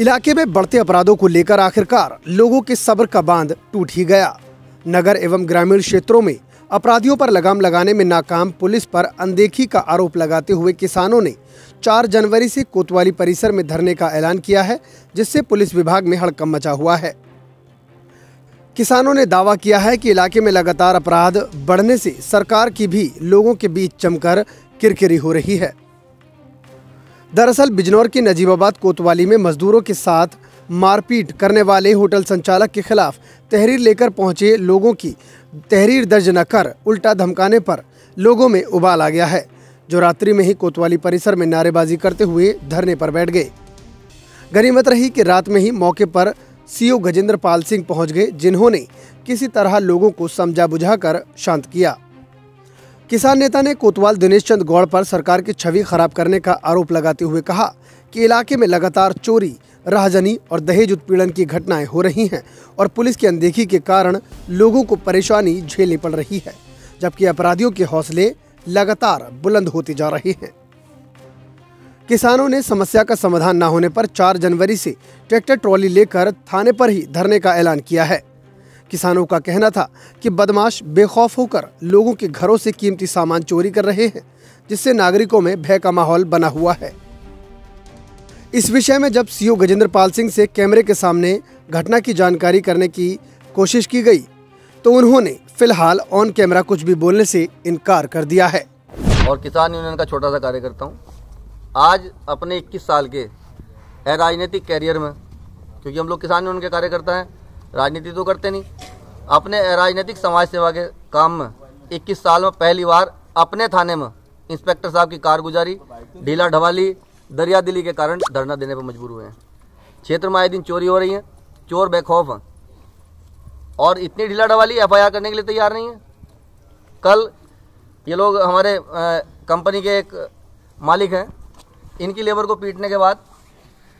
इलाके में बढ़ते अपराधों को लेकर आखिरकार लोगों के सब्र का बांध टूट ही गया। नगर एवं ग्रामीण क्षेत्रों में अपराधियों पर लगाम लगाने में नाकाम पुलिस पर अनदेखी का आरोप लगाते हुए किसानों ने 4 जनवरी से कोतवाली परिसर में धरने का ऐलान किया है, जिससे पुलिस विभाग में हड़कंप मचा हुआ है। किसानों ने दावा किया है कि इलाके में लगातार अपराध बढ़ने से सरकार की भी लोगों के बीच जमकर किरकिरी हो रही है। दरअसल बिजनौर के नजीबाबाद कोतवाली में मजदूरों के साथ मारपीट करने वाले होटल संचालक के खिलाफ तहरीर लेकर पहुंचे लोगों की तहरीर दर्ज न कर उल्टा धमकाने पर लोगों में उबाल आ गया है, जो रात्रि में ही कोतवाली परिसर में नारेबाजी करते हुए धरने पर बैठ गए। गनीमत रही कि रात में ही मौके पर सीओ गजेंद्र पाल सिंह पहुंच गए, जिन्होंने किसी तरह लोगों को समझा बुझाकर शांत किया। किसान नेता ने कोतवाल दिनेशचंद गौड़ पर सरकार की छवि खराब करने का आरोप लगाते हुए कहा कि इलाके में लगातार चोरी, राहजनी और दहेज उत्पीड़न की घटनाएं हो रही हैं और पुलिस की अनदेखी के कारण लोगों को परेशानी झेलनी पड़ रही है, जबकि अपराधियों के हौसले लगातार बुलंद होते जा रहे हैं। किसानों ने समस्या का समाधान न होने पर 4 जनवरी से ट्रैक्टर ट्रॉली लेकर थाने पर ही धरने का ऐलान किया है। किसानों का कहना था कि बदमाश बेखौफ होकर लोगों के घरों से कीमती सामान चोरी कर रहे हैं, जिससे नागरिकों में भय का माहौल बना हुआ है। इस विषय में जब सीओ गजेंद्र पाल सिंह से कैमरे के सामने घटना की जानकारी करने की कोशिश की गई तो उन्होंने फिलहाल ऑन कैमरा कुछ भी बोलने से इनकार कर दिया है। और किसान यूनियन का छोटा सा कार्यकर्ता हूँ। आज अपने 21 साल के राजनीतिक कैरियर में, क्योंकि हम लोग किसान यूनियन के कार्यकर्ता हैं, राजनीति तो करते नहीं, अपने राजनीतिक समाज सेवा के काम में 21 साल में पहली बार अपने थाने में इंस्पेक्टर साहब की कारगुजारी, ढीला ढवाली, दरिया दिली के कारण धरना देने पर मजबूर हुए हैं। क्षेत्र में आए दिन चोरी हो रही है, चोर बेखौफ हैं और इतनी ढीला ढवाली FIR करने के लिए तैयार नहीं है। कल ये लोग हमारे कंपनी के एक मालिक हैं, इनकी लेबर को पीटने के बाद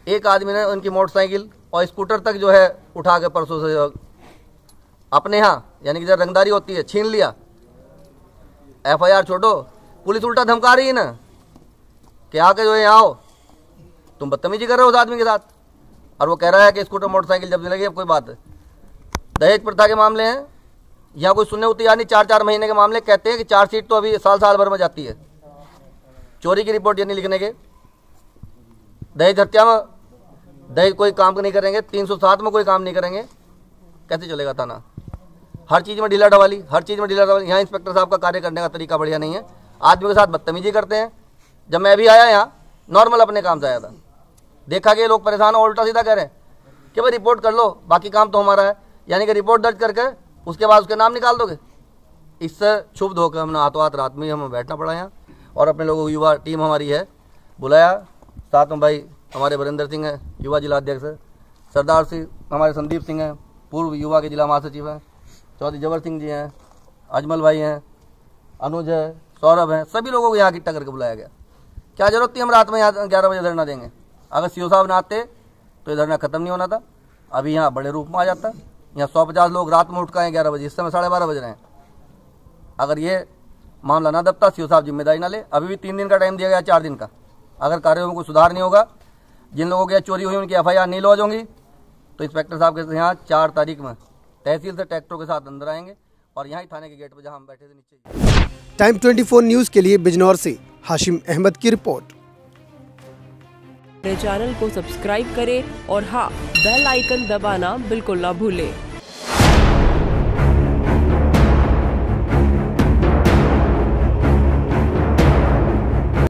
एक आदमी ने उनकी मोटरसाइकिल और स्कूटर तक जो है उठा के परसों से अपने यहाँ, यानी कि जब रंगदारी होती है, छीन लिया। FIR छोड़ो, पुलिस उल्टा धमका रही है ना कि आके जो है यहाँ आओ, तुम बदतमीजी कर रहे हो उस आदमी के साथ। और वो कह रहा है कि स्कूटर मोटरसाइकिल जब मिलेगी अब कोई बात है। दहेज प्रथा के मामले हैं, यहाँ कोई सुनने उतनी यानी 4-4 महीने के मामले, कहते हैं कि चार्जशीट तो अभी साल भर में जाती है। चोरी की रिपोर्ट यानी लिखने के, दहेज हत्या में दहेज कोई काम नहीं करेंगे, 307 में कोई काम नहीं करेंगे, कैसे चलेगा थाना? हर चीज़ में ढीला ढवाली, हर चीज़ में ढीला ढवाली। यहाँ इंस्पेक्टर साहब का कार्य करने का तरीका बढ़िया नहीं है, आदमी के साथ बदतमीजी करते हैं। जब मैं भी आया यहाँ नॉर्मल अपने काम से आया था, देखा कि लोग परेशान और उल्टा सीधा कह रहे हैं कि भाई रिपोर्ट कर लो, बाकी काम तो हमारा है, यानी कि रिपोर्ट दर्ज करके उसके बाद उसके नाम निकाल दोगे। इससे क्षुब्ध होकर हमने हाथों हाथ रात में हमें बैठना पड़ा यहाँ, और अपने लोगों को युवा टीम हमारी है बुलाया, साथ में भाई हमारे वरिंदर सिंह हैं युवा जिला अध्यक्ष है, सरदार सिंह हमारे संदीप सिंह हैं पूर्व युवा के जिला महासचिव हैं, चौधरी जबर सिंह जी हैं, अजमल भाई हैं, अनुज है, सौरभ हैं, सभी लोगों को यहाँ इकट्ठा करके बुलाया गया। क्या जरूरत थी हम रात में यहाँ 11 बजे धरना देंगे? अगर सीओ साहब ना आते तो ये धरना खत्म नहीं होना था, अभी यहाँ बड़े रूप में आ जाता। यहाँ 150 लोग रात में उठ के आए 11 बजे, इस समय 12:30 बज रहे हैं। अगर ये मामला ना दबता, सीओ साहब जिम्मेदारी ना ले। अभी भी 3 दिन का टाइम दिया गया, 4 दिन का। अगर कार्यों में कोई सुधार नहीं होगा, जिन लोगों के चोरी हुई उनकी FIR नहीं लॉज होंगी, तो इंस्पेक्टर साहब के यहाँ 4 तारीख में तहसील से ट्रैक्टरों के साथ अंदर आएंगे और यहाँ ही थाने के गेट पर जहाँ हम बैठे थे नीचे। Time 24 न्यूज़ के लिए बिजनौर से हाशिम अहमद की रिपोर्ट। चैनल को सब्सक्राइब करें और हाँ, बेल आइकन दबाना बिल्कुल ना भूलें।